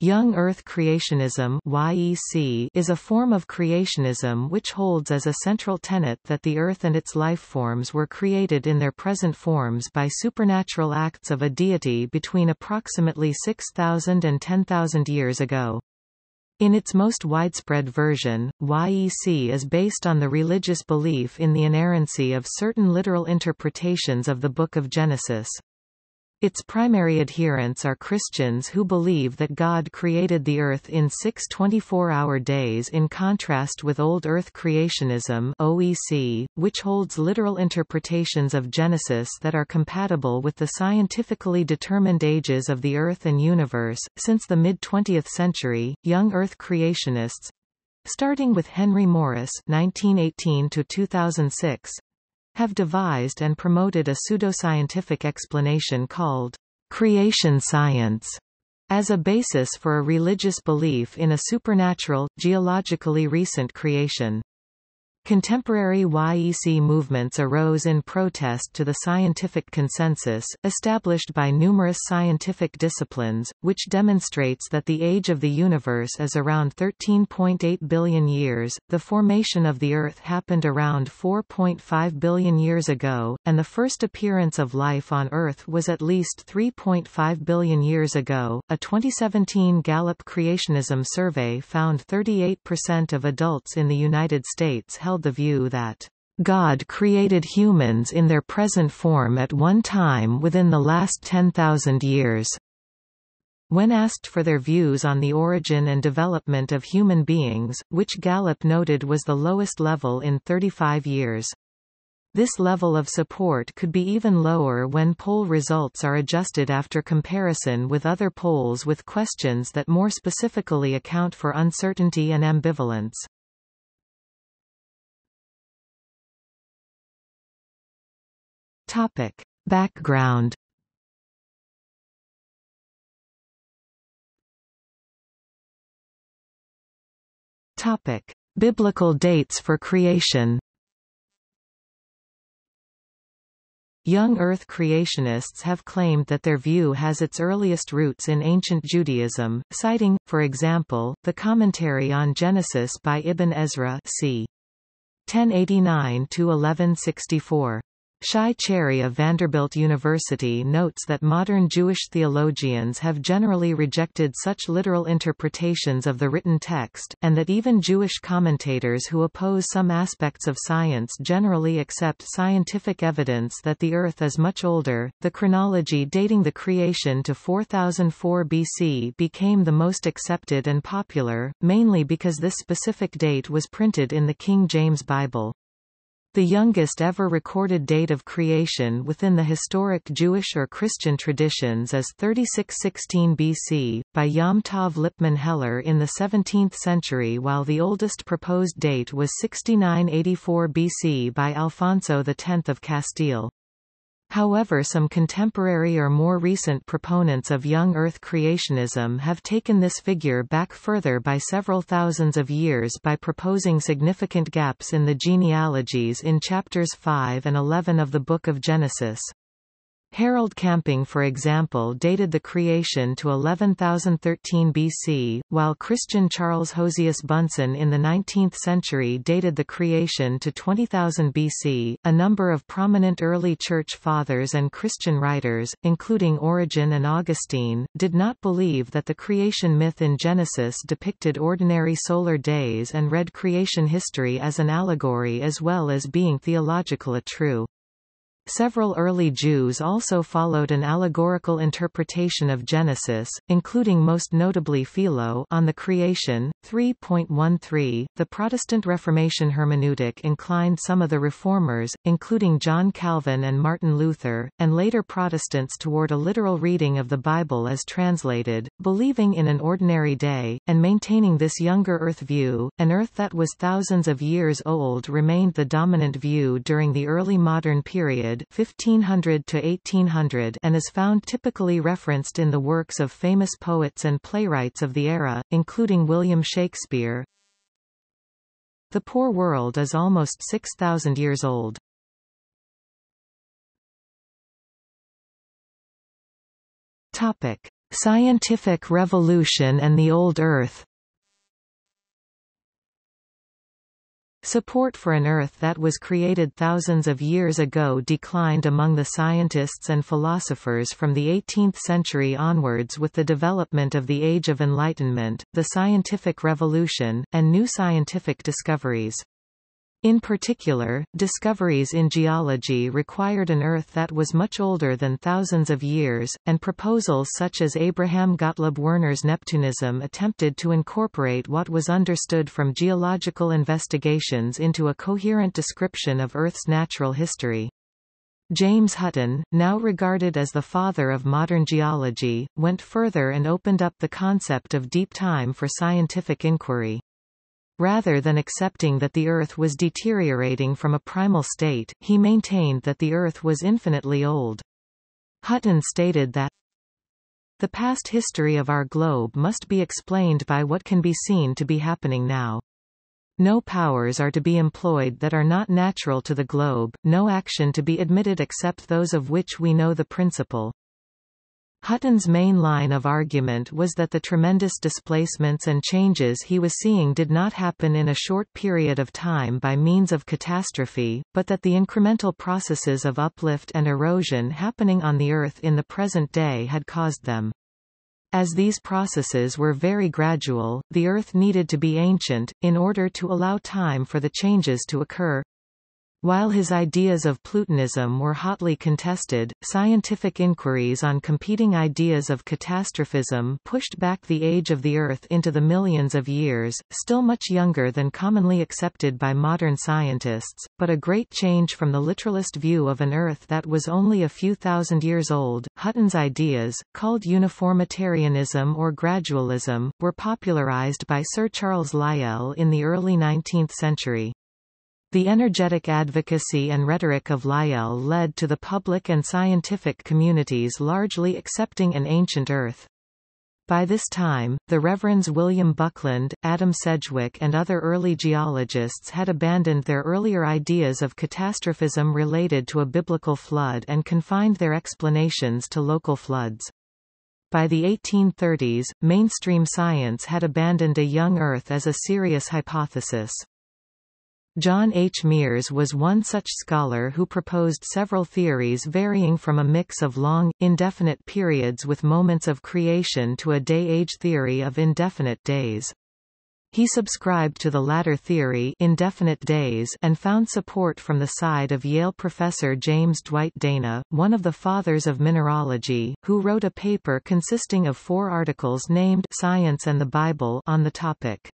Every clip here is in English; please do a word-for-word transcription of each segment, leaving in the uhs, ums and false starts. Young Earth creationism (Y E C) is a form of creationism which holds as a central tenet that the Earth and its lifeforms were created in their present forms by supernatural acts of a deity between approximately six thousand and ten thousand years ago. In its most widespread version, Y E C is based on the religious belief in the inerrancy of certain literal interpretations of the Book of Genesis. Its primary adherents are Christians who believe that God created the Earth in six twenty-four hour days, in contrast with Old Earth creationism (O E C), which holds literal interpretations of Genesis that are compatible with the scientifically determined ages of the Earth and universe. Since the mid-twentieth century, Young Earth creationists, starting with Henry Morris (nineteen eighteen to two thousand six), have devised and promoted a pseudoscientific explanation called creation science as a basis for a religious belief in a supernatural, geologically recent creation. Contemporary Y E C movements arose in protest to the scientific consensus, established by numerous scientific disciplines, which demonstrates that the age of the universe is around thirteen point eight billion years, the formation of the Earth happened around four point five billion years ago, and the first appearance of life on Earth was at least three point five billion years ago. A twenty seventeen Gallup creationism survey found thirty-eight percent of adults in the United States held the view that God created humans in their present form at one time within the last ten thousand years. When asked for their views on the origin and development of human beings, which Gallup noted was the lowest level in thirty-five years. This level of support could be even lower when poll results are adjusted after comparison with other polls with questions that more specifically account for uncertainty and ambivalence. Topic. Background. Topic. Biblical dates for creation. Young Earth creationists have claimed that their view has its earliest roots in ancient Judaism, citing, for example, the commentary on Genesis by Ibn Ezra c. ten eighty-nine to eleven sixty-four. Shai Cherry of Vanderbilt University notes that modern Jewish theologians have generally rejected such literal interpretations of the written text, and that even Jewish commentators who oppose some aspects of science generally accept scientific evidence that the Earth is much older. The chronology dating the creation to four thousand four B C became the most accepted and popular, mainly because this specific date was printed in the King James Bible. The youngest ever recorded date of creation within the historic Jewish or Christian traditions is thirty-six sixteen B C, by Yom Tov Lipman Heller in the seventeenth century, while the oldest proposed date was sixty-nine eighty-four B C by Alfonso the tenth of Castile. However, some contemporary or more recent proponents of Young Earth creationism have taken this figure back further by several thousands of years by proposing significant gaps in the genealogies in chapters five and eleven of the Book of Genesis. Harold Camping, for example, dated the creation to eleven thousand thirteen B C, while Christian Charles Hosius Bunsen in the nineteenth century dated the creation to twenty thousand B C. A number of prominent early church fathers and Christian writers, including Origen and Augustine, did not believe that the creation myth in Genesis depicted ordinary solar days and read creation history as an allegory as well as being theologically true. Several early Jews also followed an allegorical interpretation of Genesis, including most notably Philo on the creation, three point thirteen. The Protestant Reformation hermeneutic inclined some of the reformers, including John Calvin and Martin Luther, and later Protestants toward a literal reading of the Bible as translated, believing in an ordinary day, and maintaining this younger Earth view. An Earth that was thousands of years old remained the dominant view during the early modern period, fifteen hundred to eighteen hundred, and is found typically referenced in the works of famous poets and playwrights of the era, including William Shakespeare. The Poor World is almost six thousand years old. Topic: Scientific Revolution and the Old Earth. Support for an Earth that was created thousands of years ago declined among the scientists and philosophers from the eighteenth century onwards with the development of the Age of Enlightenment, the Scientific Revolution, and new scientific discoveries. In particular, discoveries in geology required an Earth that was much older than thousands of years, and proposals such as Abraham Gottlob Werner's Neptunism attempted to incorporate what was understood from geological investigations into a coherent description of Earth's natural history. James Hutton, now regarded as the father of modern geology, went further and opened up the concept of deep time for scientific inquiry. Rather than accepting that the Earth was deteriorating from a primal state, he maintained that the Earth was infinitely old. Hutton stated that the past history of our globe must be explained by what can be seen to be happening now. No powers are to be employed that are not natural to the globe, no action to be admitted except those of which we know the principle. Hutton's main line of argument was that the tremendous displacements and changes he was seeing did not happen in a short period of time by means of catastrophe, but that the incremental processes of uplift and erosion happening on the Earth in the present day had caused them. As these processes were very gradual, the Earth needed to be ancient, in order to allow time for the changes to occur. While his ideas of Plutonism were hotly contested, scientific inquiries on competing ideas of catastrophism pushed back the age of the Earth into the millions of years, still much younger than commonly accepted by modern scientists, but a great change from the literalist view of an Earth that was only a few thousand years old. Hutton's ideas, called uniformitarianism or gradualism, were popularized by Sir Charles Lyell in the early nineteenth century. The energetic advocacy and rhetoric of Lyell led to the public and scientific communities largely accepting an ancient Earth. By this time, the Reverends William Buckland, Adam Sedgwick and other early geologists had abandoned their earlier ideas of catastrophism related to a biblical flood and confined their explanations to local floods. By the eighteen thirties, mainstream science had abandoned a young Earth as a serious hypothesis. John H. Mears was one such scholar who proposed several theories varying from a mix of long, indefinite periods with moments of creation to a day-age theory of indefinite days. He subscribed to the latter theory, indefinite days, and found support from the side of Yale professor James Dwight Dana, one of the fathers of mineralogy, who wrote a paper consisting of four articles named Science and the Bible on the topic.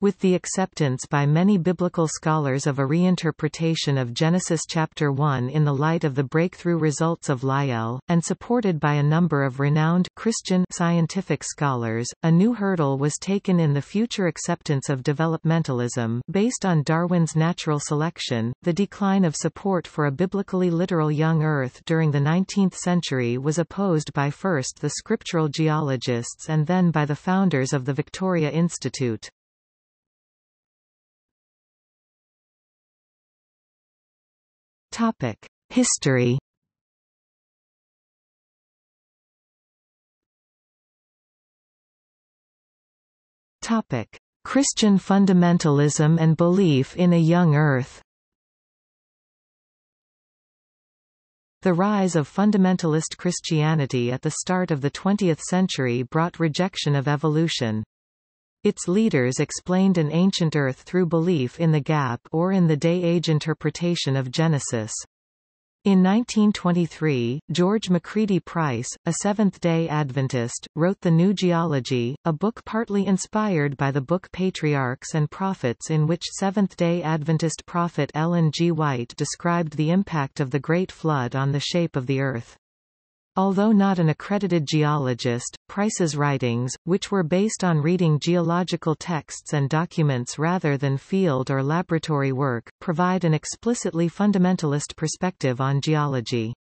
With the acceptance by many biblical scholars of a reinterpretation of Genesis chapter one in the light of the breakthrough results of Lyell, and supported by a number of renowned Christian scientific scholars, a new hurdle was taken in the future acceptance of developmentalism. Based on Darwin's natural selection, the decline of support for a biblically literal young Earth during the nineteenth century was opposed by first the scriptural geologists and then by the founders of the Victoria Institute. Topic: History. Topic: Christian fundamentalism and belief in a young Earth. The rise of fundamentalist Christianity at the start of the twentieth century brought rejection of evolution. Its leaders explained an ancient Earth through belief in the gap or in the day-age interpretation of Genesis. In nineteen twenty-three, George McCready Price, a Seventh-day Adventist, wrote The New Geology, a book partly inspired by the book Patriarchs and Prophets, in which Seventh-day Adventist prophet Ellen G. White described the impact of the Great Flood on the shape of the Earth. Although not an accredited geologist, Price's writings, which were based on reading geological texts and documents rather than field or laboratory work, provide an explicitly fundamentalist perspective on geology.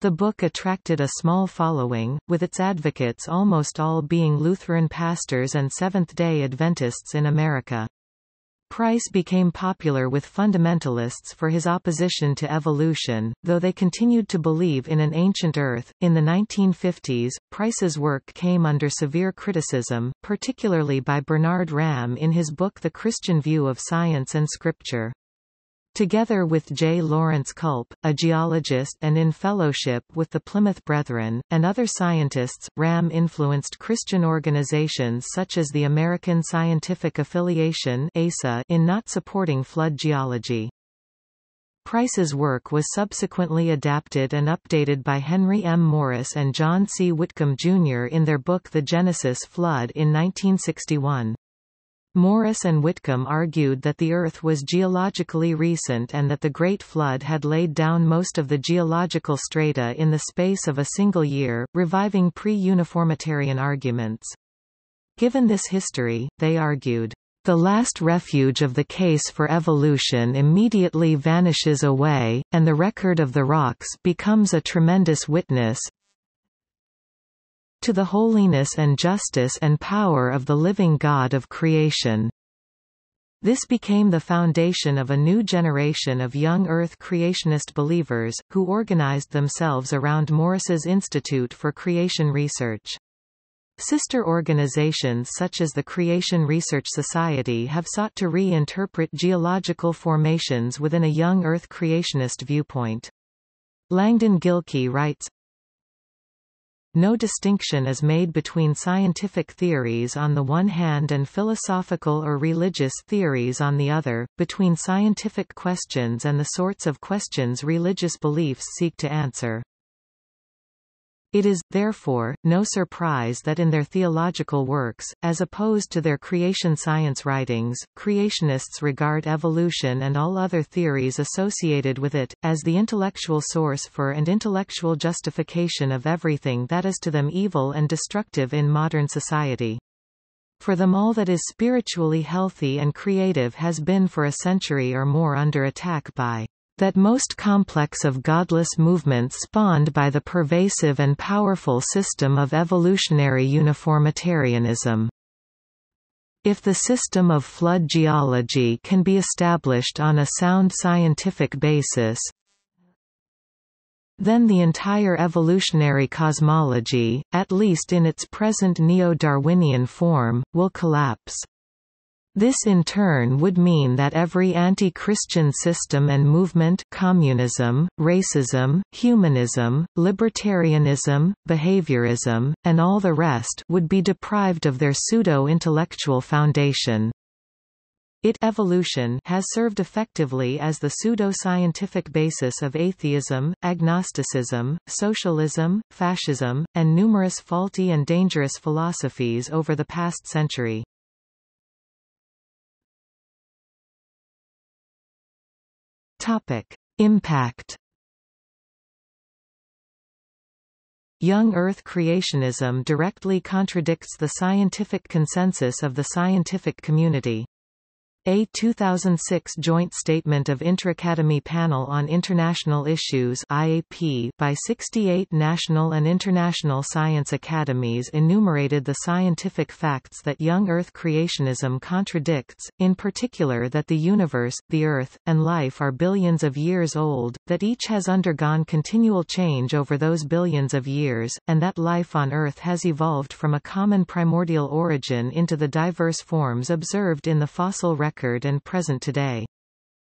The book attracted a small following, with its advocates almost all being Lutheran pastors and Seventh-day Adventists in America. Price became popular with fundamentalists for his opposition to evolution, though they continued to believe in an ancient Earth. In the nineteen fifties, Price's work came under severe criticism, particularly by Bernard Ramm in his book The Christian View of Science and Scripture. Together with J. Lawrence Kulp, a geologist and in fellowship with the Plymouth Brethren, and other scientists, Ramm influenced Christian organizations such as the American Scientific Affiliation (A S A) in not supporting flood geology. Price's work was subsequently adapted and updated by Henry M. Morris and John C. Whitcomb Junior in their book The Genesis Flood in nineteen sixty-one. Morris and Whitcomb argued that the Earth was geologically recent and that the Great Flood had laid down most of the geological strata in the space of a single year, reviving pre-uniformitarian arguments. Given this history, they argued, "The last refuge of the case for evolution immediately vanishes away, and the record of the rocks becomes a tremendous witness to the holiness and justice and power of the living God of creation." This became the foundation of a new generation of young Earth creationist believers, who organized themselves around Morris's Institute for Creation Research. Sister organizations such as the Creation Research Society have sought to reinterpret geological formations within a young Earth creationist viewpoint. Langdon Gilkey writes, "No distinction is made between scientific theories on the one hand and philosophical or religious theories on the other, between scientific questions and the sorts of questions religious beliefs seek to answer. It is, therefore, no surprise that in their theological works, as opposed to their creation science writings, creationists regard evolution and all other theories associated with it, as the intellectual source for and intellectual justification of everything that is to them evil and destructive in modern society. For them all that is spiritually healthy and creative has been for a century or more under attack by that most complex of godless movements spawned by the pervasive and powerful system of evolutionary uniformitarianism. If the system of flood geology can be established on a sound scientific basis, then the entire evolutionary cosmology, at least in its present neo-Darwinian form, will collapse. This in turn would mean that every anti-Christian system and movement, communism, racism, humanism, libertarianism, behaviorism, and all the rest, would be deprived of their pseudo-intellectual foundation. It evolution has served effectively as the pseudo-scientific basis of atheism, agnosticism, socialism, fascism, and numerous faulty and dangerous philosophies over the past century." Topic: Impact. Young Earth creationism directly contradicts the scientific consensus of the scientific community. A two thousand six joint statement of Interacademy Panel on International Issues (I A P) by sixty-eight national and international science academies enumerated the scientific facts that young Earth creationism contradicts, in particular that the universe, the Earth, and life are billions of years old, that each has undergone continual change over those billions of years, and that life on Earth has evolved from a common primordial origin into the diverse forms observed in the fossil record and present today.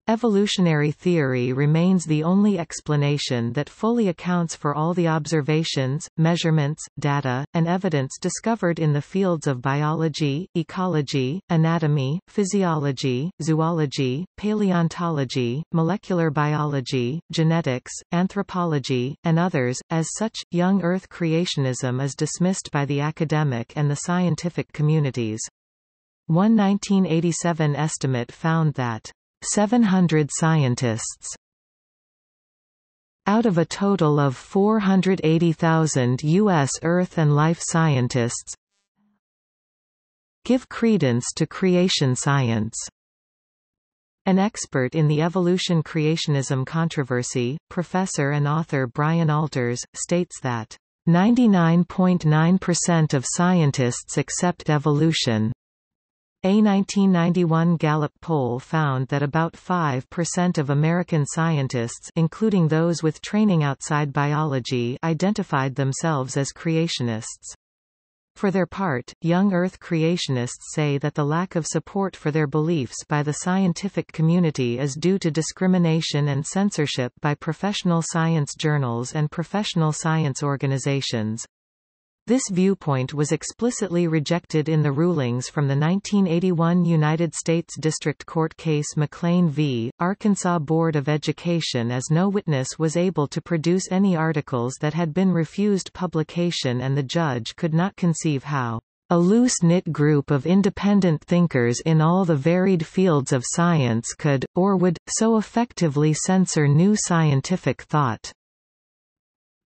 Evolutionary theory remains the only explanation that fully accounts for all the observations, measurements, data, and evidence discovered in the fields of biology, ecology, anatomy, physiology, zoology, paleontology, molecular biology, genetics, anthropology, and others. As such, young Earth creationism is dismissed by the academic and the scientific communities. One nineteen eighty-seven estimate found that seven hundred scientists out of a total of four hundred eighty thousand U S Earth and life scientists give credence to creation science. An expert in the evolution creationism controversy, professor and author Brian Alters, states that ninety-nine point nine percent of scientists accept evolution. A nineteen ninety-one Gallup poll found that about five percent of American scientists, including those with training outside biology, identified themselves as creationists. For their part, young Earth creationists say that the lack of support for their beliefs by the scientific community is due to discrimination and censorship by professional science journals and professional science organizations. This viewpoint was explicitly rejected in the rulings from the nineteen eighty-one United States District Court case McLean v. Arkansas Board of Education, as no witness was able to produce any articles that had been refused publication, and the judge could not conceive how a loose-knit group of independent thinkers in all the varied fields of science could, or would, so effectively censor new scientific thought.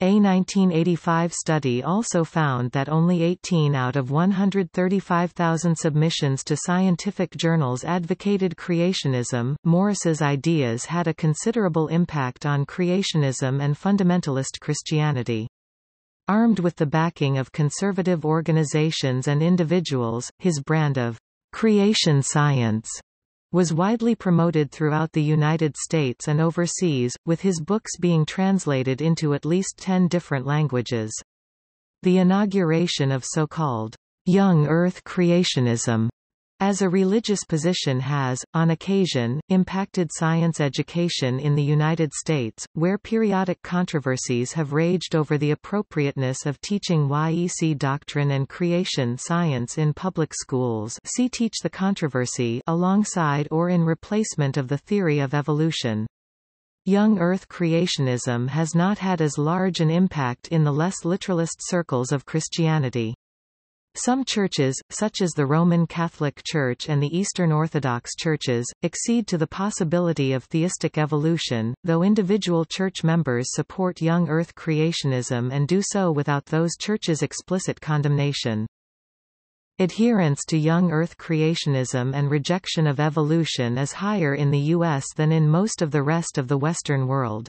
A nineteen eighty-five study also found that only eighteen out of one hundred thirty-five thousand submissions to scientific journals advocated creationism. Morris's ideas had a considerable impact on creationism and fundamentalist Christianity. Armed with the backing of conservative organizations and individuals, his brand of creation science was widely promoted throughout the United States and overseas, with his books being translated into at least ten different languages. The inauguration of so-called Young Earth creationism as a religious position has, on occasion, impacted science education in the United States, where periodic controversies have raged over the appropriateness of teaching Y E C doctrine and creation science in public schools. See Teach the Controversy, alongside or in replacement of the theory of evolution. Young Earth creationism has not had as large an impact in the less literalist circles of Christianity. Some churches, such as the Roman Catholic Church and the Eastern Orthodox churches, accede to the possibility of theistic evolution, though individual church members support young Earth creationism and do so without those churches' explicit condemnation. Adherence to young Earth creationism and rejection of evolution is higher in the U S than in most of the rest of the Western world.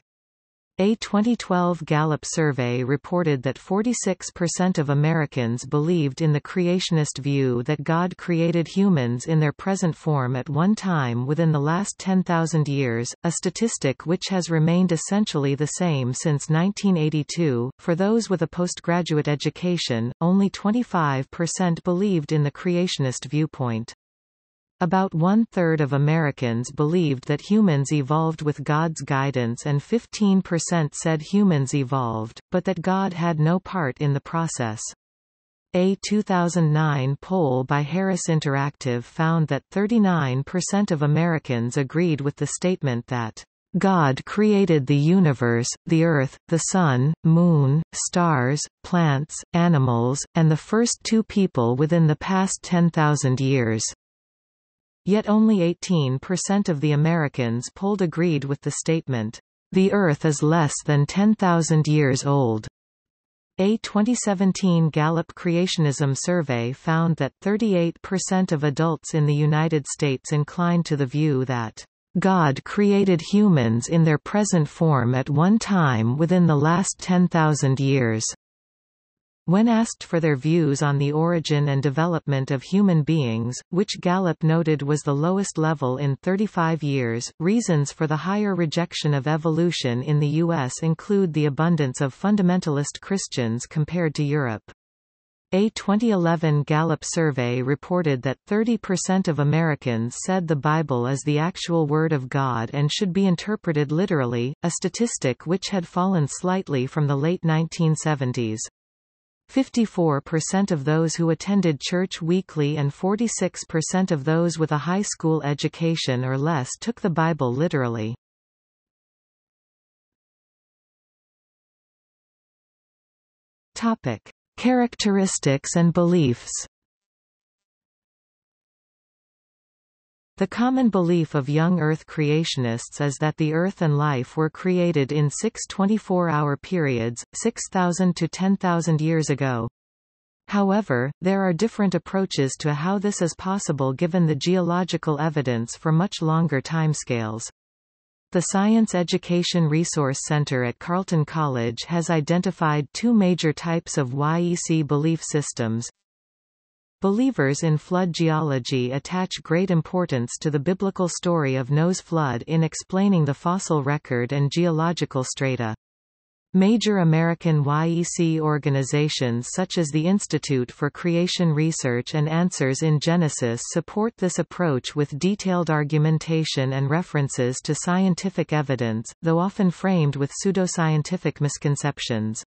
A twenty twelve Gallup survey reported that forty-six percent of Americans believed in the creationist view that God created humans in their present form at one time within the last ten thousand years, a statistic which has remained essentially the same since nineteen eighty-two. For those with a postgraduate education, only twenty-five percent believed in the creationist viewpoint. About one-third of Americans believed that humans evolved with God's guidance, and fifteen percent said humans evolved, but that God had no part in the process. A two thousand nine poll by Harris Interactive found that thirty-nine percent of Americans agreed with the statement that God created the universe, the earth, the sun, moon, stars, plants, animals, and the first two people within the past ten thousand years. Yet only eighteen percent of the Americans polled agreed with the statement, "The Earth is less than ten thousand years old." A twenty seventeen Gallup creationism survey found that thirty-eight percent of adults in the United States inclined to the view that God created humans in their present form at one time within the last ten thousand years. When asked for their views on the origin and development of human beings, which Gallup noted was the lowest level in thirty-five years, reasons for the higher rejection of evolution in the U S include the abundance of fundamentalist Christians compared to Europe. A twenty eleven Gallup survey reported that thirty percent of Americans said the Bible is the actual Word of God and should be interpreted literally, a statistic which had fallen slightly from the late nineteen seventies. fifty-four percent of those who attended church weekly and forty-six percent of those with a high school education or less took the Bible literally. Topic: Characteristics and beliefs. The common belief of young Earth creationists is that the Earth and life were created in six twenty-four hour periods, six thousand to ten thousand years ago. However, there are different approaches to how this is possible given the geological evidence for much longer timescales. The Science Education Resource Center at Carleton College has identified two major types of Y E C belief systems. Believers in flood geology attach great importance to the biblical story of Noah's flood in explaining the fossil record and geological strata. Major American Y E C organizations such as the Institute for Creation Research and Answers in Genesis support this approach with detailed argumentation and references to scientific evidence, though often framed with pseudoscientific misconceptions.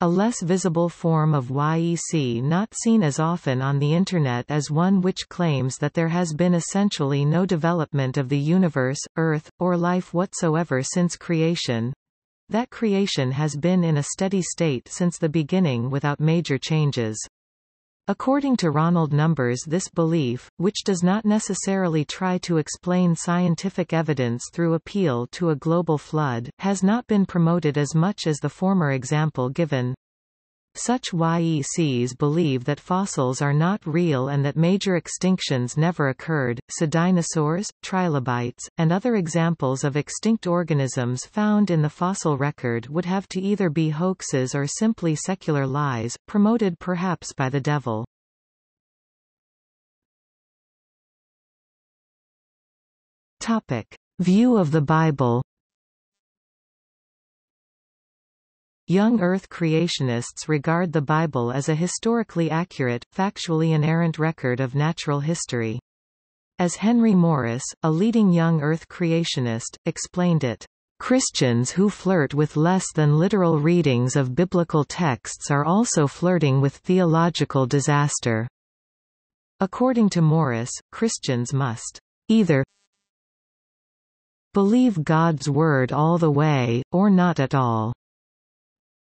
A less visible form of Y E C not seen as often on the Internet is one which claims that there has been essentially no development of the universe, Earth, or life whatsoever since creation, that creation has been in a steady state since the beginning without major changes. According to Ronald Numbers, this belief, which does not necessarily try to explain scientific evidence through appeal to a global flood, has not been promoted as much as the former example given. Such Y E Cs believe that fossils are not real and that major extinctions never occurred, so dinosaurs, trilobites, and other examples of extinct organisms found in the fossil record would have to either be hoaxes or simply secular lies, promoted perhaps by the devil. Topic. View of the Bible. Young Earth creationists regard the Bible as a historically accurate, factually inerrant record of natural history. As Henry Morris, a leading Young Earth creationist, explained it, "Christians who flirt with less than literal readings of biblical texts are also flirting with theological disaster." According to Morris, Christians must either believe God's word all the way, or not at all.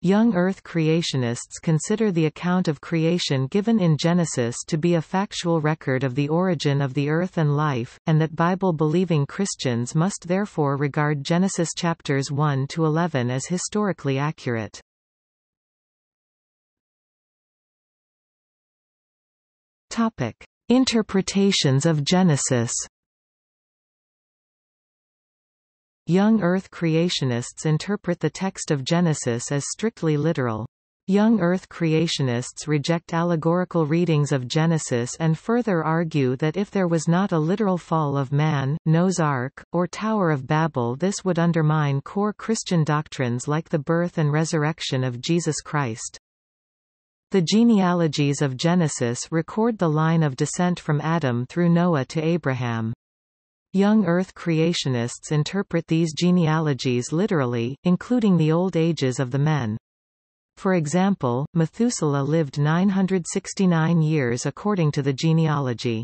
Young Earth creationists consider the account of creation given in Genesis to be a factual record of the origin of the earth and life, and that Bible-believing Christians must therefore regard Genesis chapters one to eleven as historically accurate. Topic: Interpretations of Genesis. Young Earth creationists interpret the text of Genesis as strictly literal. Young Earth creationists reject allegorical readings of Genesis and further argue that if there was not a literal fall of man, Noah's Ark, or Tower of Babel, this would undermine core Christian doctrines like the birth and resurrection of Jesus Christ. The genealogies of Genesis record the line of descent from Adam through Noah to Abraham. Young Earth creationists interpret these genealogies literally, including the old ages of the men. For example, Methuselah lived nine hundred sixty-nine years according to the genealogy.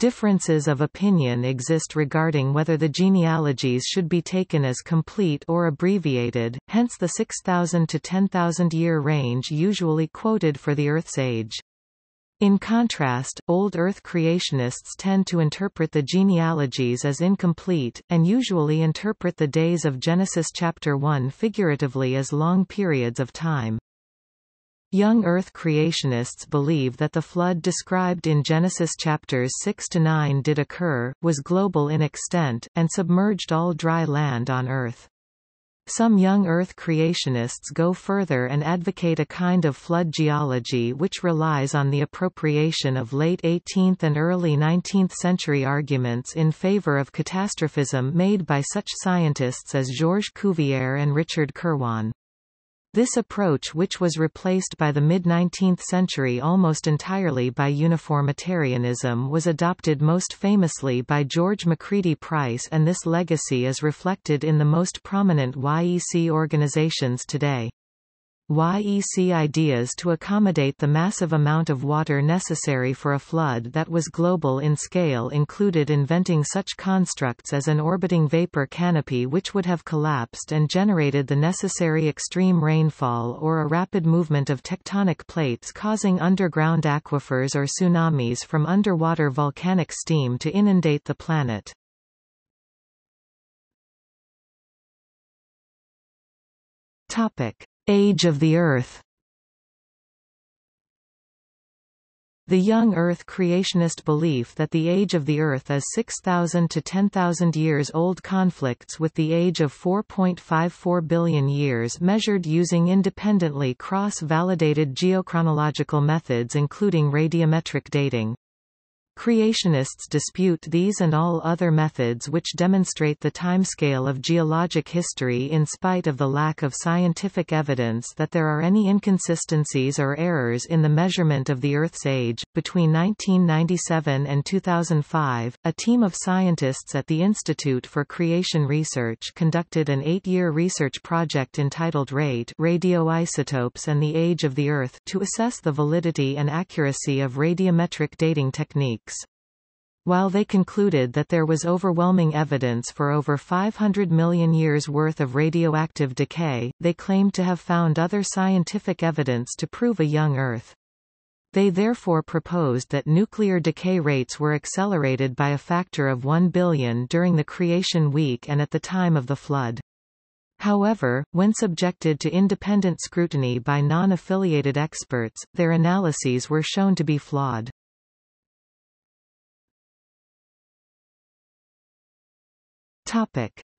Differences of opinion exist regarding whether the genealogies should be taken as complete or abbreviated, hence the six thousand to ten thousand year range usually quoted for the Earth's age. In contrast, Old Earth creationists tend to interpret the genealogies as incomplete, and usually interpret the days of Genesis chapter one figuratively as long periods of time. Young Earth creationists believe that the flood described in Genesis chapters six to nine did occur, was global in extent, and submerged all dry land on Earth. Some Young Earth creationists go further and advocate a kind of flood geology which relies on the appropriation of late eighteenth and early nineteenth century arguments in favor of catastrophism made by such scientists as Georges Cuvier and Richard Kirwan. This approach, which was replaced by the mid-nineteenth century almost entirely by uniformitarianism, was adopted most famously by George McCready Price, and this legacy is reflected in the most prominent Y E C organizations today. Y E C ideas to accommodate the massive amount of water necessary for a flood that was global in scale included inventing such constructs as an orbiting vapor canopy which would have collapsed and generated the necessary extreme rainfall, or a rapid movement of tectonic plates causing underground aquifers or tsunamis from underwater volcanic steam to inundate the planet. Topic: Age of the Earth. The Young Earth creationist belief that the age of the Earth is six thousand to ten thousand years old conflicts with the age of four point five four billion years measured using independently cross-validated geochronological methods including radiometric dating. Creationists dispute these and all other methods which demonstrate the timescale of geologic history in spite of the lack of scientific evidence that there are any inconsistencies or errors in the measurement of the Earth's age. Between nineteen ninety-seven and two thousand five, a team of scientists at the Institute for Creation Research conducted an eight-year research project entitled RATE, Radioisotopes and the Age of the Earth, to assess the validity and accuracy of radiometric dating techniques. While they concluded that there was overwhelming evidence for over five hundred million years' worth of radioactive decay, they claimed to have found other scientific evidence to prove a young Earth. They therefore proposed that nuclear decay rates were accelerated by a factor of one billion during the creation week and at the time of the flood. However, when subjected to independent scrutiny by non-affiliated experts, their analyses were shown to be flawed.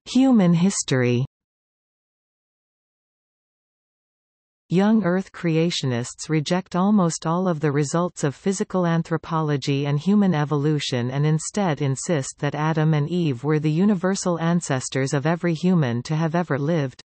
Human history. Young Earth creationists reject almost all of the results of physical anthropology and human evolution and instead insist that Adam and Eve were the universal ancestors of every human to have ever lived.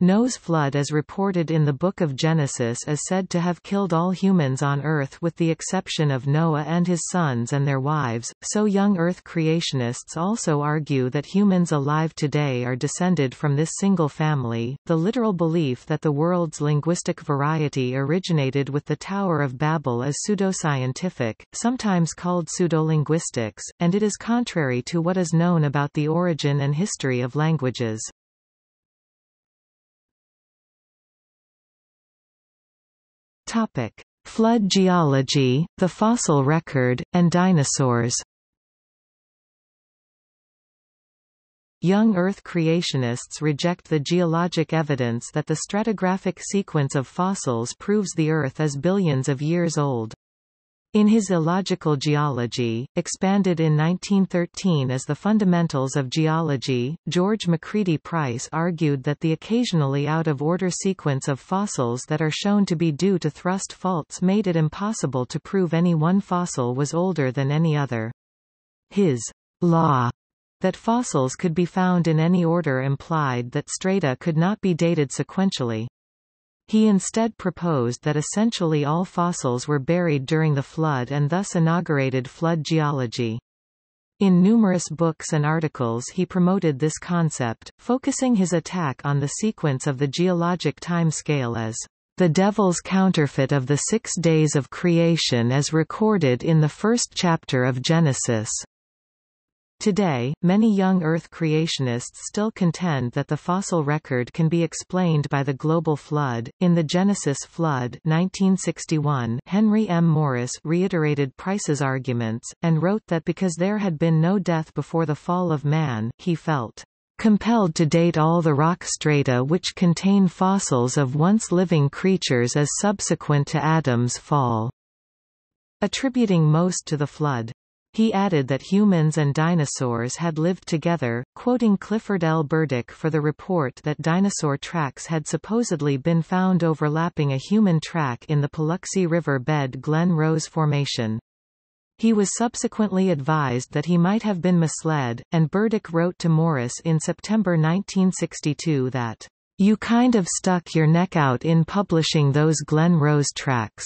Noah's flood as reported in the Book of Genesis is said to have killed all humans on Earth with the exception of Noah and his sons and their wives, so Young Earth creationists also argue that humans alive today are descended from this single family. The literal belief that the world's linguistic variety originated with the Tower of Babel is pseudoscientific, sometimes called pseudolinguistics, and it is contrary to what is known about the origin and history of languages. Topic: Flood geology, the fossil record, and dinosaurs. Young Earth creationists reject the geologic evidence that the stratigraphic sequence of fossils proves the Earth is billions of years old. In his Illogical Geology, expanded in nineteen thirteen as the Fundamentals of Geology, George McCready Price argued that the occasionally out-of-order sequence of fossils that are shown to be due to thrust faults made it impossible to prove any one fossil was older than any other. His law that fossils could be found in any order implied that strata could not be dated sequentially. He instead proposed that essentially all fossils were buried during the flood and thus inaugurated flood geology. In numerous books and articles he promoted this concept, focusing his attack on the sequence of the geologic time scale as the devil's counterfeit of the six days of creation as recorded in the first chapter of Genesis. Today, many young Earth creationists still contend that the fossil record can be explained by the global flood. In The Genesis Flood nineteen sixty-one, Henry M. Morris reiterated Price's arguments, and wrote that because there had been no death before the fall of man, he felt compelled to date all the rock strata which contain fossils of once living creatures as subsequent to Adam's fall, attributing most to the flood. He added that humans and dinosaurs had lived together, quoting Clifford L. Burdick for the report that dinosaur tracks had supposedly been found overlapping a human track in the Paluxy River bed Glen Rose Formation. He was subsequently advised that he might have been misled, and Burdick wrote to Morris in September nineteen sixty-two that, "You kind of stuck your neck out in publishing those Glen Rose tracks."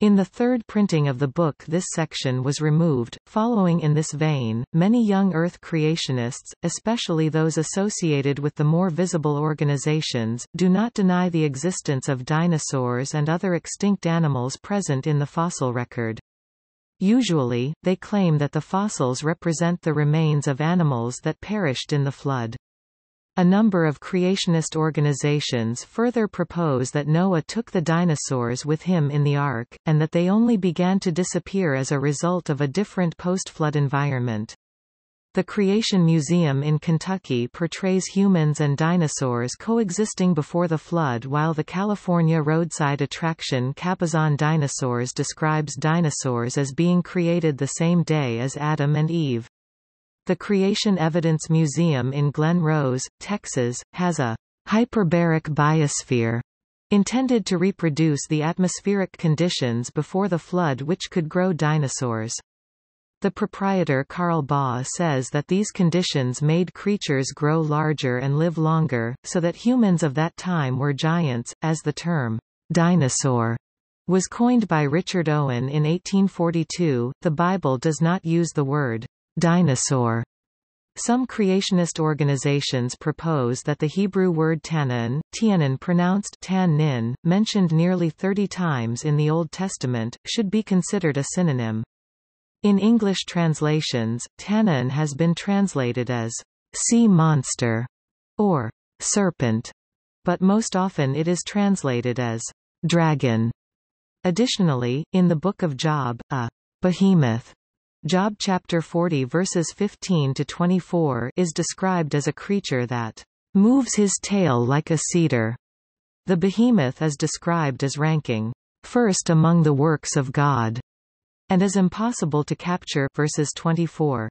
In the third printing of the book, this section was removed. Following in this vein, many young Earth creationists, especially those associated with the more visible organizations, do not deny the existence of dinosaurs and other extinct animals present in the fossil record. Usually, they claim that the fossils represent the remains of animals that perished in the flood. A number of creationist organizations further propose that Noah took the dinosaurs with him in the ark, and that they only began to disappear as a result of a different post-flood environment. The Creation Museum in Kentucky portrays humans and dinosaurs coexisting before the flood, while the California roadside attraction Capizon Dinosaurs describes dinosaurs as being created the same day as Adam and Eve. The Creation Evidence Museum in Glen Rose, Texas, has a hyperbaric biosphere intended to reproduce the atmospheric conditions before the flood which could grow dinosaurs. The proprietor Carl Baugh says that these conditions made creatures grow larger and live longer, so that humans of that time were giants, as the term dinosaur was coined by Richard Owen in eighteen forty-two. The Bible does not use the word dinosaur. Some creationist organizations propose that the Hebrew word tanin, tianin pronounced tan-nin, mentioned nearly thirty times in the Old Testament, should be considered a synonym. In English translations, tanin has been translated as sea monster or serpent, but most often it is translated as dragon. Additionally, in the Book of Job, a behemoth, Job chapter forty verses fifteen to twenty-four, is described as a creature that moves his tail like a cedar. The behemoth is described as ranking first among the works of God, and is impossible to capture, verses twenty-four.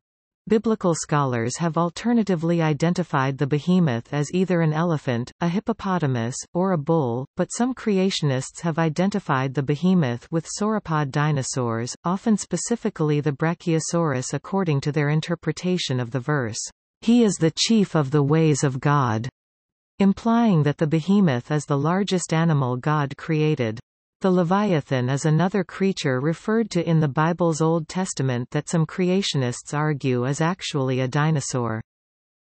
Biblical scholars have alternatively identified the behemoth as either an elephant, a hippopotamus, or a bull, but some creationists have identified the behemoth with sauropod dinosaurs, often specifically the Brachiosaurus, according to their interpretation of the verse, "He is the chief of the ways of God," implying that the behemoth is the largest animal God created. The Leviathan is another creature referred to in the Bible's Old Testament that some creationists argue is actually a dinosaur.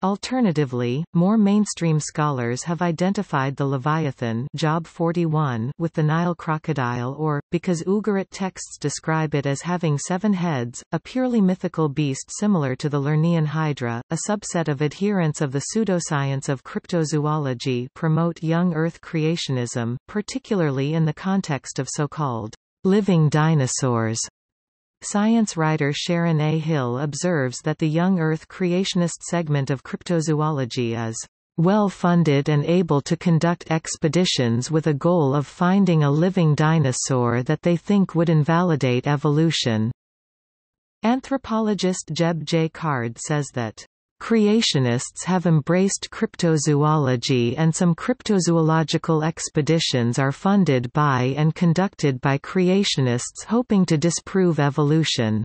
Alternatively, more mainstream scholars have identified the Leviathan, Job forty-one, with the Nile crocodile, or, because Ugarit texts describe it as having seven heads, a purely mythical beast similar to the Lernaean Hydra. A subset of adherents of the pseudoscience of cryptozoology promote young earth creationism, particularly in the context of so-called living dinosaurs. Science writer Sharon A. Hill observes that the young Earth creationist segment of cryptozoology is well-funded and able to conduct expeditions with a goal of finding a living dinosaur that they think would invalidate evolution. Anthropologist Jeb J. Card says that creationists have embraced cryptozoology, and some cryptozoological expeditions are funded by and conducted by creationists hoping to disprove evolution.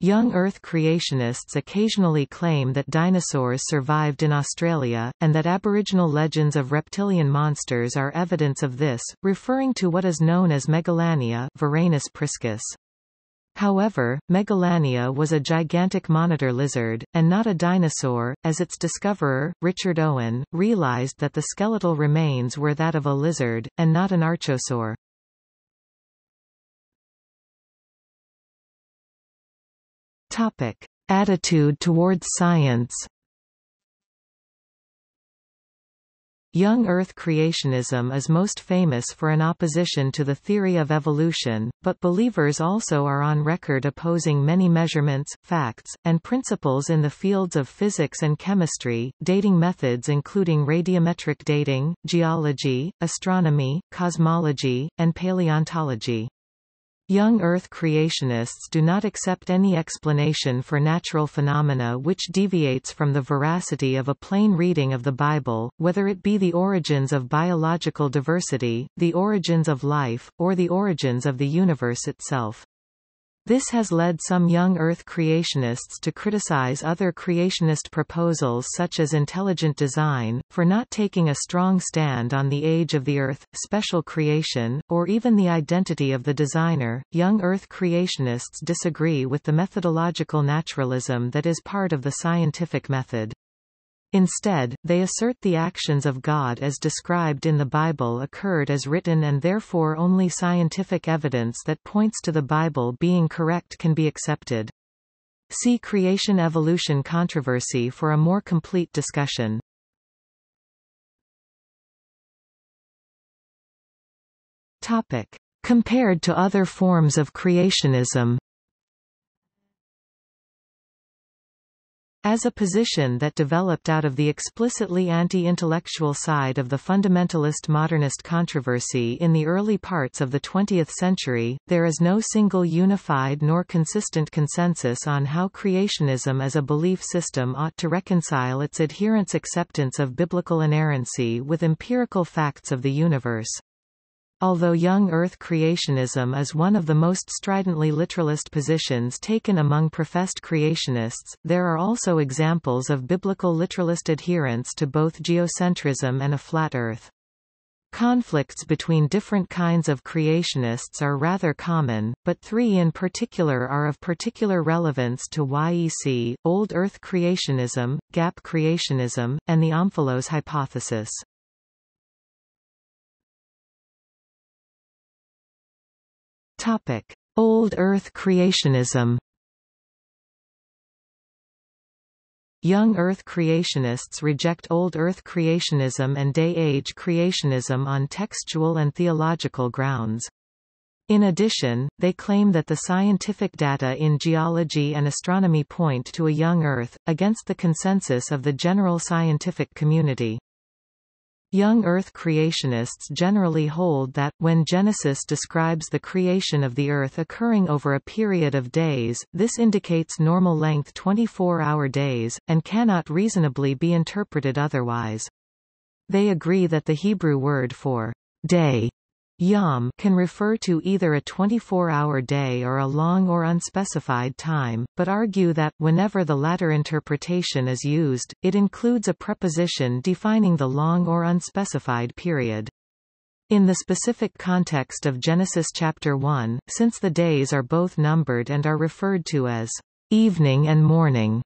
Young Earth creationists occasionally claim that dinosaurs survived in Australia, and that Aboriginal legends of reptilian monsters are evidence of this, referring to what is known as megalania, Varanus priscus. However, megalania was a gigantic monitor lizard, and not a dinosaur, as its discoverer, Richard Owen, realized that the skeletal remains were that of a lizard, and not an archosaur. Topic: Attitude towards science. Young Earth creationism is most famous for an opposition to the theory of evolution, but believers also are on record opposing many measurements, facts, and principles in the fields of physics and chemistry. Dating methods including radiometric dating, geology, astronomy, cosmology, and paleontology. Young Earth creationists do not accept any explanation for natural phenomena which deviates from the veracity of a plain reading of the Bible, whether it be the origins of biological diversity, the origins of life, or the origins of the universe itself. This has led some young Earth creationists to criticize other creationist proposals such as intelligent design, for not taking a strong stand on the age of the Earth, special creation, or even the identity of the designer. Young Earth creationists disagree with the methodological naturalism that is part of the scientific method. Instead, they assert the actions of God as described in the Bible occurred as written, and therefore only scientific evidence that points to the Bible being correct can be accepted. See creation-evolution controversy for a more complete discussion. Topic: Compared to other forms of creationism. as a position that developed out of the explicitly anti-intellectual side of the fundamentalist-modernist controversy in the early parts of the twentieth century. There is no single unified nor consistent consensus on how creationism as a belief system ought to reconcile its adherents' acceptance of biblical inerrancy with empirical facts of the universe. Although young Earth creationism is one of the most stridently literalist positions taken among professed creationists, there are also examples of biblical literalist adherence to both geocentrism and a flat Earth. Conflicts between different kinds of creationists are rather common, but three in particular are of particular relevance to Y E C: Old Earth creationism, gap creationism, and the Omphalos hypothesis. Topic: Old Earth creationism. Young Earth creationists reject Old Earth creationism and Day-Age creationism on textual and theological grounds. In addition, they claim that the scientific data in geology and astronomy point to a young Earth, against the consensus of the general scientific community. Young Earth creationists generally hold that, when Genesis describes the creation of the Earth occurring over a period of days, this indicates normal-length twenty-four hour days, and cannot reasonably be interpreted otherwise. They agree that the Hebrew word for day, yom, can refer to either a twenty-four hour day or a long or unspecified time, but argue that, whenever the latter interpretation is used, it includes a preposition defining the long or unspecified period. In the specific context of Genesis chapter one, since the days are both numbered and are referred to as evening and morning,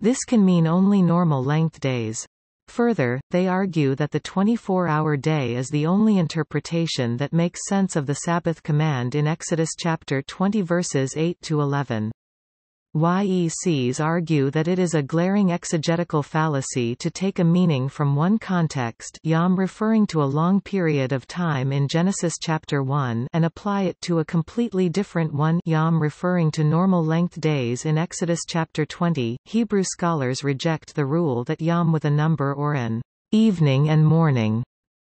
this can mean only normal-length days. Further, they argue that the twenty-four hour day is the only interpretation that makes sense of the Sabbath command in Exodus chapter twenty verses eight to eleven. Y E Cs argue that it is a glaring exegetical fallacy to take a meaning from one context, yom referring to a long period of time in Genesis chapter one, and apply it to a completely different one, yom referring to normal-length days in Exodus chapter twenty. Hebrew scholars reject the rule that yom with a number or an evening and morning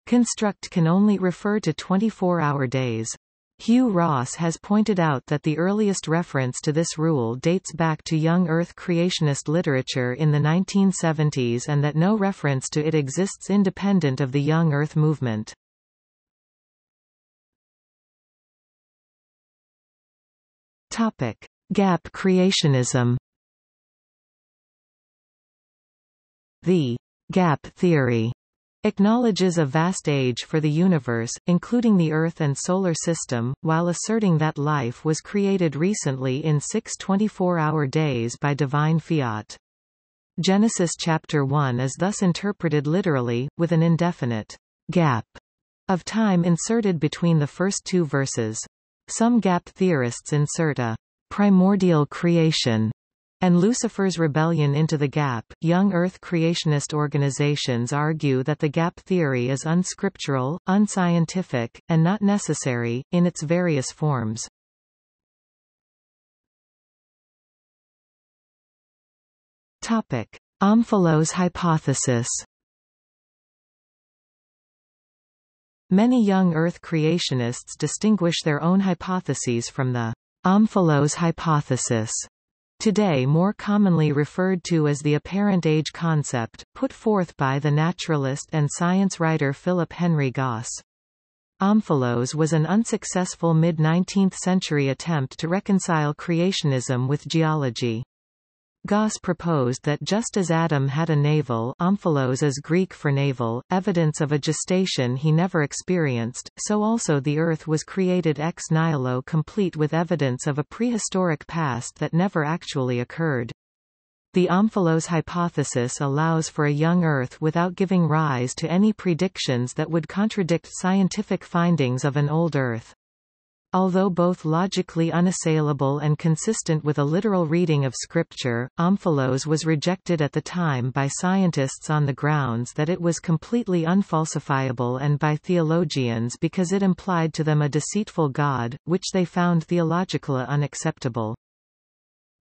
construct can only refer to twenty-four hour days. Hugh Ross has pointed out that the earliest reference to this rule dates back to young Earth creationist literature in the nineteen seventies and that no reference to it exists independent of the young Earth movement. Topic: Gap creationism. The gap theory acknowledges a vast age for the universe, including the Earth and solar system, while asserting that life was created recently in six twenty-four hour days by divine fiat. Genesis chapter one is thus interpreted literally, with an indefinite gap of time inserted between the first two verses. Some gap theorists insert a primordial creation and Lucifer's rebellion into the gap. Young Earth creationist organizations argue that the gap theory is unscriptural, unscientific, and not necessary, in its various forms. Topic: Omphalos hypothesis. Many young Earth creationists distinguish their own hypotheses from the Omphalos hypothesis, today more commonly referred to as the apparent age concept, put forth by the naturalist and science writer Philip Henry Goss. Omphalos was an unsuccessful mid-nineteenth century attempt to reconcile creationism with geology. Goss proposed that just as Adam had a navel, omphalos is Greek for navel, evidence of a gestation he never experienced, so also the Earth was created ex nihilo, complete with evidence of a prehistoric past that never actually occurred. The omphalos hypothesis allows for a young Earth without giving rise to any predictions that would contradict scientific findings of an old Earth. Although both logically unassailable and consistent with a literal reading of Scripture, omphalos was rejected at the time by scientists on the grounds that it was completely unfalsifiable and by theologians because it implied to them a deceitful God, which they found theologically unacceptable.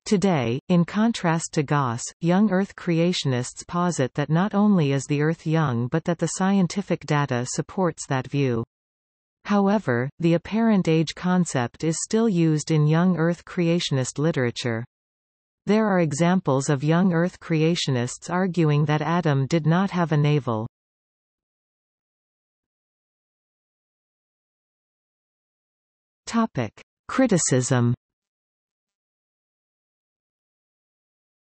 Today, in contrast to Gauss, young Earth creationists posit that not only is the Earth young but that the scientific data supports that view. However, the apparent age concept is still used in young Earth creationist literature. There are examples of young Earth creationists arguing that Adam did not have a navel. Topic: Criticism.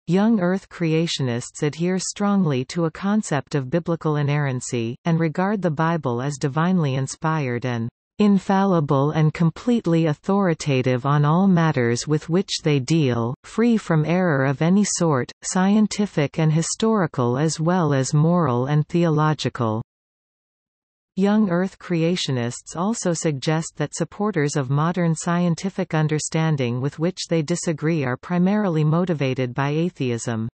Young Earth creationists adhere strongly to a concept of biblical inerrancy, and regard the Bible as divinely inspired and infallible and completely authoritative on all matters with which they deal, free from error of any sort, scientific and historical as well as moral and theological. Young Earth creationists also suggest that supporters of modern scientific understanding with which they disagree are primarily motivated by atheism.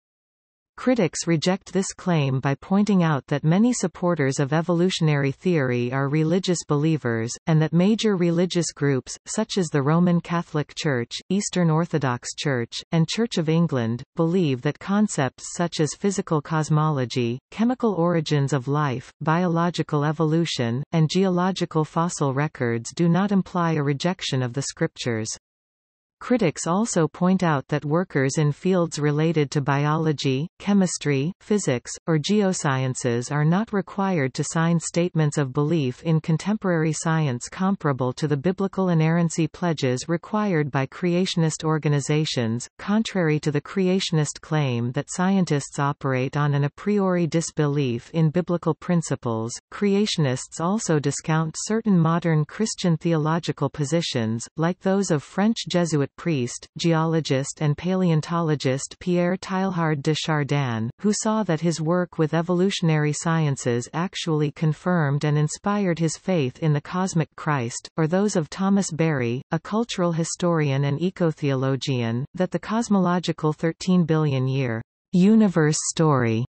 Critics reject this claim by pointing out that many supporters of evolutionary theory are religious believers, and that major religious groups, such as the Roman Catholic Church, Eastern Orthodox Church, and Church of England, believe that concepts such as physical cosmology, chemical origins of life, biological evolution, and geological fossil records do not imply a rejection of the scriptures. Critics also point out that workers in fields related to biology, chemistry, physics, or geosciences are not required to sign statements of belief in contemporary science comparable to the biblical inerrancy pledges required by creationist organizations, contrary to the creationist claim that scientists operate on an a priori disbelief in biblical principles. Creationists also discount certain modern Christian theological positions, like those of French Jesuit priest, geologist and paleontologist Pierre Teilhard de Chardin, who saw that his work with evolutionary sciences actually confirmed and inspired his faith in the cosmic Christ, or those of Thomas Berry, a cultural historian and ecotheologian, that the cosmological thirteen billion year universe story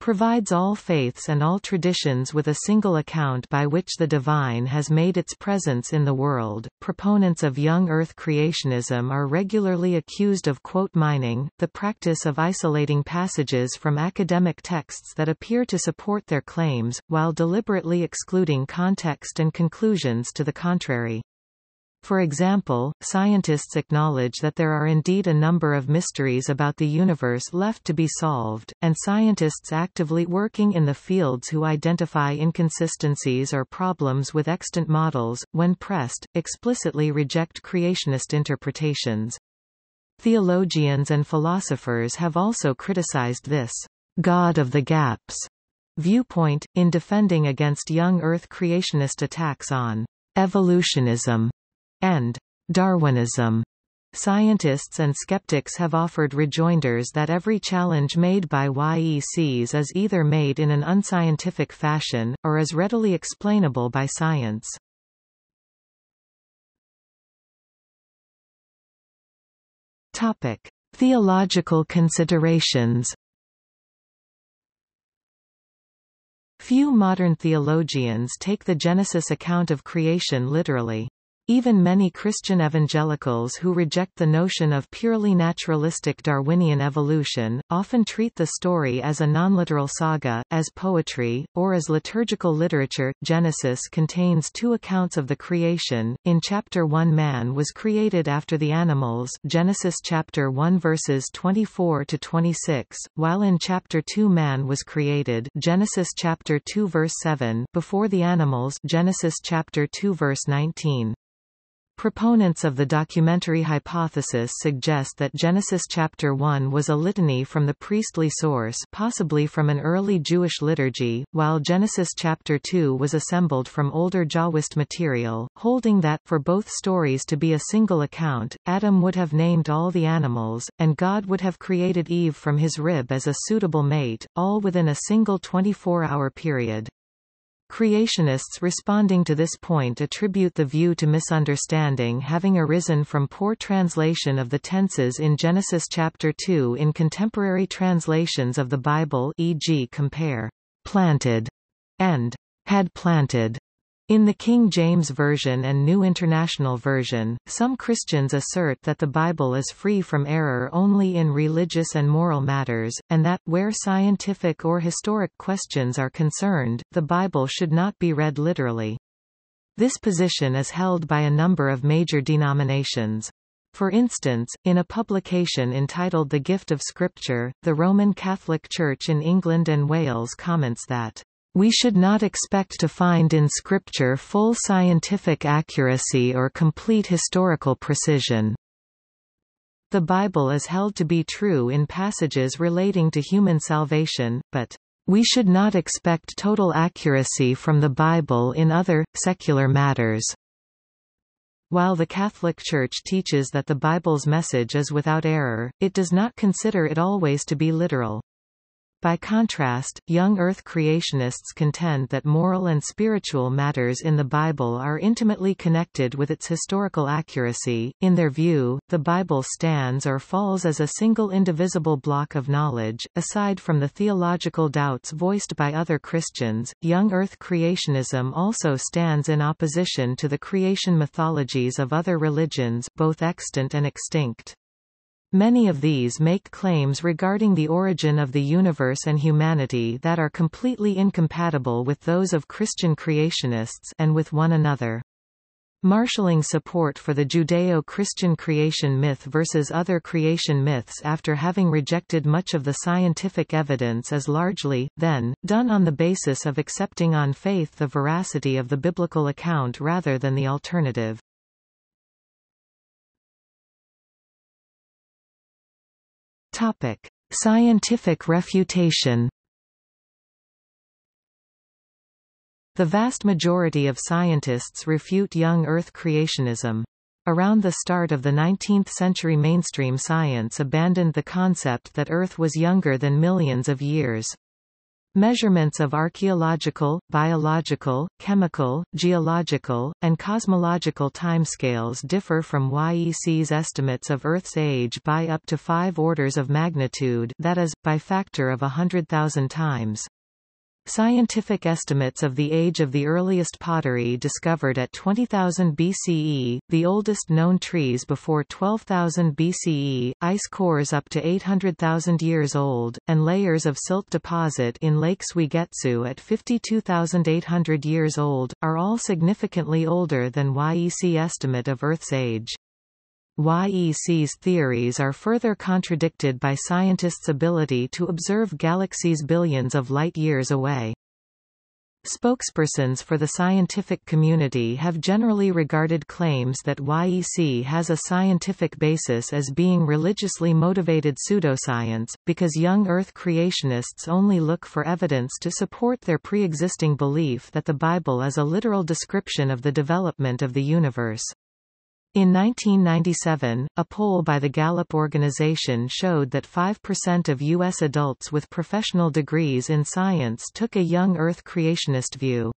provides all faiths and all traditions with a single account by which the divine has made its presence in the world. Proponents of young Earth creationism are regularly accused of quote mining, the practice of isolating passages from academic texts that appear to support their claims, while deliberately excluding context and conclusions to the contrary. For example, scientists acknowledge that there are indeed a number of mysteries about the universe left to be solved, and scientists actively working in the fields who identify inconsistencies or problems with extant models, when pressed, explicitly reject creationist interpretations. Theologians and philosophers have also criticized this God of the Gaps viewpoint, in defending against young Earth creationist attacks on evolutionism and Darwinism. Scientists and skeptics have offered rejoinders that every challenge made by Y E Cs is either made in an unscientific fashion, or is readily explainable by science. Topic: Theological considerations. Few modern theologians take the Genesis account of creation literally. Even many Christian evangelicals who reject the notion of purely naturalistic Darwinian evolution, often treat the story as a non-literal saga, as poetry, or as liturgical literature. Genesis contains two accounts of the creation. In chapter one, man was created after the animals, Genesis chapter one verses twenty-four to twenty-six, while in chapter two man was created, Genesis chapter two verse seven, before the animals, Genesis chapter two verse nineteen. Proponents of the documentary hypothesis suggest that Genesis chapter one was a litany from the priestly source, possibly from an early Jewish liturgy, while Genesis chapter two was assembled from older Jahwist material, holding that, for both stories to be a single account, Adam would have named all the animals, and God would have created Eve from his rib as a suitable mate, all within a single twenty-four hour period. Creationists responding to this point attribute the view to misunderstanding having arisen from poor translation of the tenses in Genesis chapter two in contemporary translations of the Bible, for example compare, planted, and had planted. In the King James Version and New International Version, some Christians assert that the Bible is free from error only in religious and moral matters, and that, where scientific or historic questions are concerned, the Bible should not be read literally. This position is held by a number of major denominations. For instance, in a publication entitled The Gift of Scripture, the Roman Catholic Church in England and Wales comments that we should not expect to find in Scripture full scientific accuracy or complete historical precision. The Bible is held to be true in passages relating to human salvation, but we should not expect total accuracy from the Bible in other, secular matters. While the Catholic Church teaches that the Bible's message is without error, it does not consider it always to be literal. By contrast, young earth creationists contend that moral and spiritual matters in the Bible are intimately connected with its historical accuracy. In their view, the Bible stands or falls as a single indivisible block of knowledge. Aside from the theological doubts voiced by other Christians, young earth creationism also stands in opposition to the creation mythologies of other religions, both extant and extinct. Many of these make claims regarding the origin of the universe and humanity that are completely incompatible with those of Christian creationists and with one another. Marshalling support for the Judeo-Christian creation myth versus other creation myths after having rejected much of the scientific evidence is largely, then, done on the basis of accepting on faith the veracity of the biblical account rather than the alternative. Topic: Scientific refutation. The vast majority of scientists refute young earth creationism. Around the start of the nineteenth century, mainstream science abandoned the concept that Earth was younger than millions of years. Measurements of archaeological, biological, chemical, geological, and cosmological timescales differ from Y E C's estimates of Earth's age by up to five orders of magnitude, that is, by factor of one hundred thousand times. Scientific estimates of the age of the earliest pottery discovered at twenty thousand B C E, the oldest known trees before twelve thousand B C E, ice cores up to eight hundred thousand years old, and layers of silt deposit in Lake Suigetsu at fifty-two thousand eight hundred years old, are all significantly older than Y E C estimate of Earth's age. Y E C's theories are further contradicted by scientists' ability to observe galaxies billions of light-years away. Spokespersons for the scientific community have generally regarded claims that Y E C has a scientific basis as being religiously motivated pseudoscience, because young earth creationists only look for evidence to support their pre-existing belief that the Bible is a literal description of the development of the universe. In nineteen ninety-seven, a poll by the Gallup organization showed that five percent of U S adults with professional degrees in science took a young earth creationist view.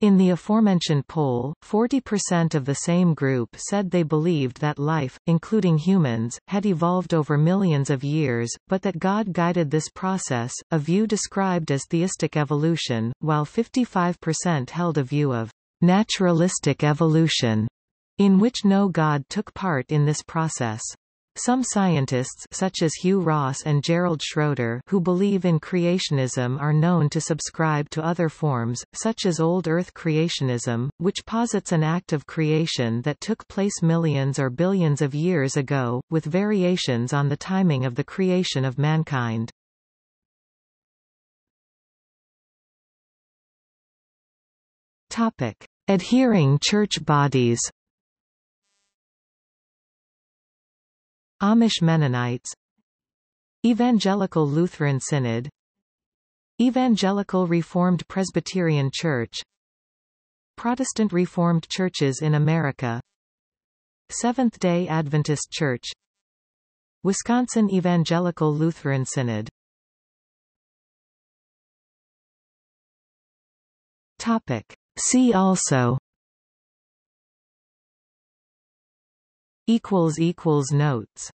In the aforementioned poll, forty percent of the same group said they believed that life, including humans, had evolved over millions of years, but that God guided this process, a view described as theistic evolution, while fifty-five percent held a view of naturalistic evolution, in which no God took part in this process. Some scientists, such as Hugh Ross and Gerald Schroeder, who believe in creationism are known to subscribe to other forms, such as Old Earth creationism, which posits an act of creation that took place millions or billions of years ago, with variations on the timing of the creation of mankind. Topic: Adhering church bodies. Amish Mennonites, Evangelical Lutheran Synod, Evangelical Reformed Presbyterian Church, Protestant Reformed Churches in America, Seventh-day Adventist Church, Wisconsin Evangelical Lutheran Synod. Topic: See also. Equals equals notes.